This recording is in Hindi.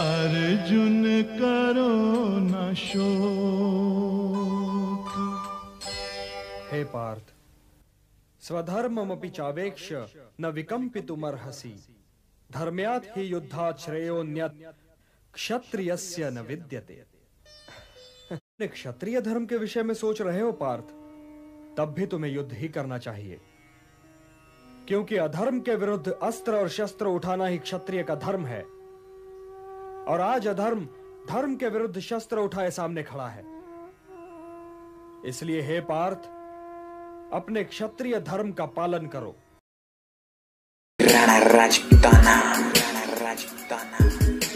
अर्जुन करो न शोक। हे पार्थ, स्वधर्ममपि चावेक्ष्य न विकम्पितुमर्हसि। धर्म्यात् हि युद्धात् श्रेयोऽन्यत् क्षत्रियस्य न विद्यते। क्षत्रिय धर्म के विषय में सोच रहे हो पार्थ, तब भी तुम्हें युद्ध ही करना चाहिए, क्योंकि अधर्म के विरुद्ध अस्त्र और शस्त्र उठाना ही क्षत्रिय का धर्म है। और आज अधर्म धर्म के विरुद्ध शस्त्र उठाए सामने खड़ा है। इसलिए हे पार्थ, अपने क्षत्रिय धर्म का पालन करो। राणा राजपुताना, राणा राजपुताना।